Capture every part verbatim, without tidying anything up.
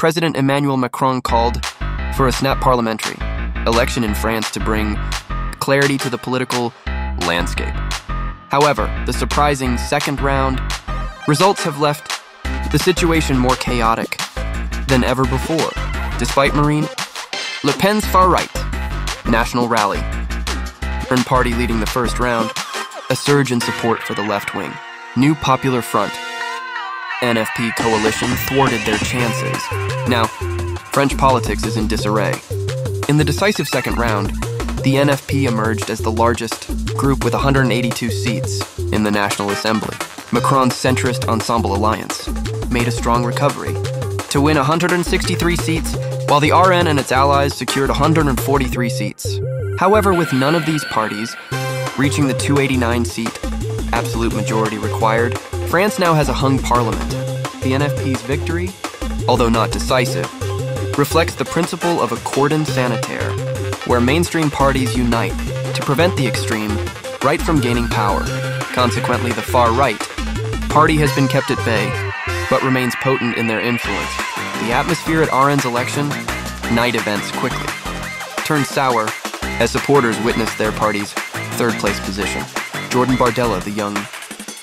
President Emmanuel Macron called for a snap parliamentary election in France to bring clarity to the political landscape. However, the surprising second round results have left the situation more chaotic than ever before, despite Marine Le Pen's far-right National Rally, her party leading the first round, a surge in support for the left wing. New Popular Front, N F P coalition thwarted their chances. Now, French politics is in disarray. In the decisive second round, the N F P emerged as the largest group with one hundred eighty-two seats in the National Assembly. Macron's centrist Ensemble alliance made a strong recovery to win one hundred sixty-three seats, while the R N and its allies secured one hundred forty-three seats. However, with none of these parties reaching the two hundred eighty-nine seat absolute majority required, France now has a hung parliament. The N F P's victory, although not decisive, reflects the principle of a cordon sanitaire, where mainstream parties unite to prevent the extreme right from gaining power. Consequently, the far-right party has been kept at bay, but remains potent in their influence. The atmosphere at R N's election night events quickly turned sour as supporters witnessed their party's third-place position. Jordan Bardella, the young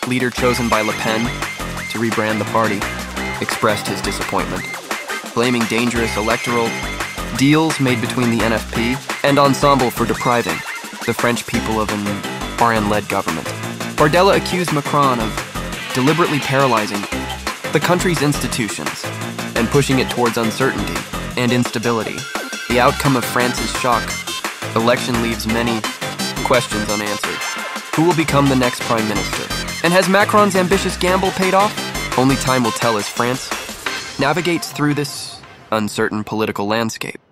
leader chosen by Le Pen to rebrand the party, expressed his disappointment, blaming dangerous electoral deals made between the N F P and Ensemble for depriving the French people of an R N-led government. Bardella accused Macron of deliberately paralyzing the country's institutions and pushing it towards uncertainty and instability. The outcome of France's shock election leaves many questions unanswered. Who will become the next prime minister? And has Macron's ambitious gamble paid off? Only time will tell as France navigates through this uncertain political landscape.